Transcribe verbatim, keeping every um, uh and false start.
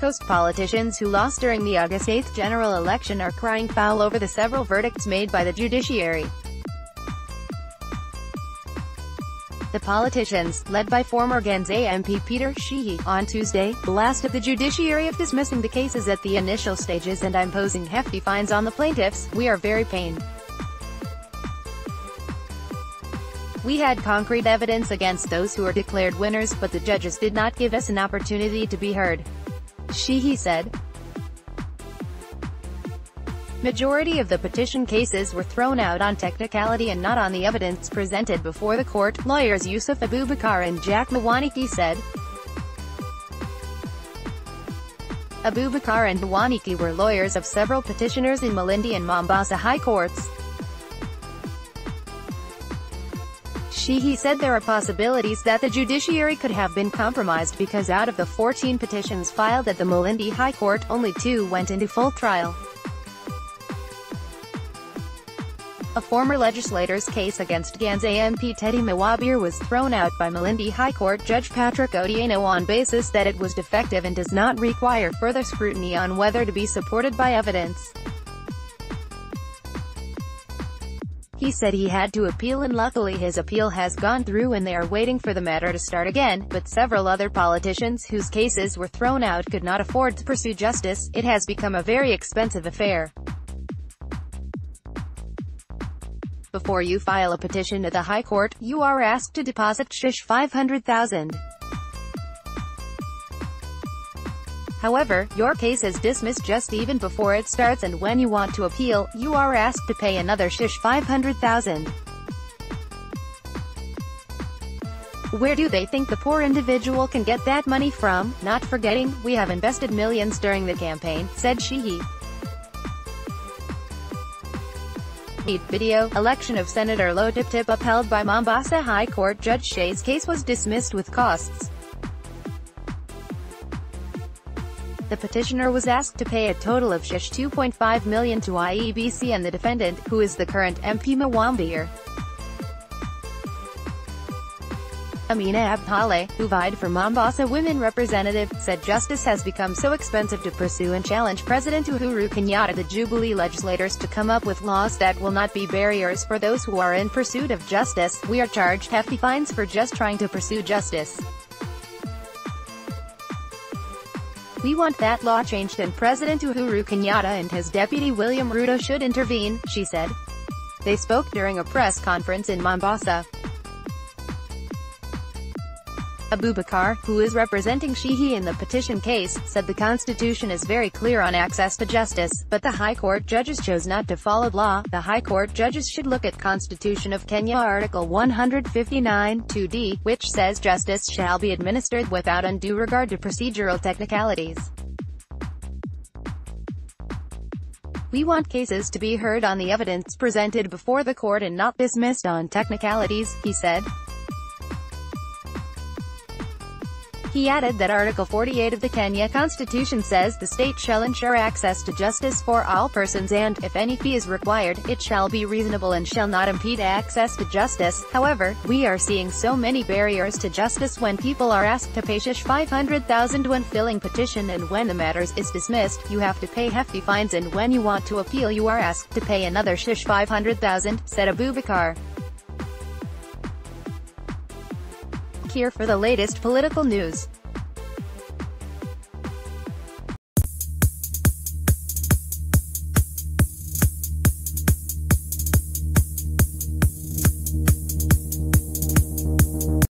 Coast politicians who lost during the August eighth general election are crying foul over the several verdicts made by the judiciary. The politicians, led by former Ganze M P Peter Shehe, on Tuesday, blasted the judiciary of dismissing the cases at the initial stages and imposing hefty fines on the plaintiffs. "We are very pained. We had concrete evidence against those who were declared winners, but the judges did not give us an opportunity to be heard," Shehe said. Majority of the petition cases were thrown out on technicality and not on the evidence presented before the court, lawyers Yusuf Abubakar and Jack Mwaniki said. Abubakar and Mwaniki were lawyers of several petitioners in Malindi and Mombasa High Courts. Shehe said there are possibilities that the judiciary could have been compromised because out of the fourteen petitions filed at the Malindi High Court, only two went into full trial. A former legislator's case against Ganze M P Teddy Mwabir was thrown out by Malindi High Court Judge Patrick Odieno on basis that it was defective and does not require further scrutiny on whether to be supported by evidence. He said he had to appeal and luckily his appeal has gone through and they are waiting for the matter to start again, but several other politicians whose cases were thrown out could not afford to pursue justice. "It has become a very expensive affair. Before you file a petition at the High Court, you are asked to deposit shish five hundred thousand. However, your case is dismissed just even before it starts, and when you want to appeal, you are asked to pay another shish five hundred thousand. Where do they think the poor individual can get that money from? Not forgetting, we have invested millions during the campaign," said Shehe. Video, election of Senator Lo Tip Tip upheld by Mombasa High Court. Judge Shehe's case was dismissed with costs. The petitioner was asked to pay a total of shish two point five million to I E B C and the defendant, who is the current M P Mwabir. Amina Abhale, who vied for Mombasa women representative, said justice has become so expensive to pursue and challenged President Uhuru Kenyatta the Jubilee legislators to come up with laws that will not be barriers for those who are in pursuit of justice. "We are charged hefty fines for just trying to pursue justice. We want that law changed and President Uhuru Kenyatta and his deputy William Ruto should intervene," she said. They spoke during a press conference in Mombasa. Abubakar, who is representing Shehe in the petition case, said the Constitution is very clear on access to justice, but the High Court judges chose not to follow law. "The High Court judges should look at Constitution of Kenya Article one fifty-nine, two D, which says justice shall be administered without undue regard to procedural technicalities. We want cases to be heard on the evidence presented before the court and not dismissed on technicalities," he said. He added that Article forty-eight of the Kenya Constitution says the state shall ensure access to justice for all persons and, if any fee is required, it shall be reasonable and shall not impede access to justice. However, we are seeing so many barriers to justice when people are asked to pay shish five hundred thousand when filling petition, and when the matter is dismissed, you have to pay hefty fines, and when you want to appeal you are asked to pay another shish five hundred thousand, said Abubakar. Here for the latest political news.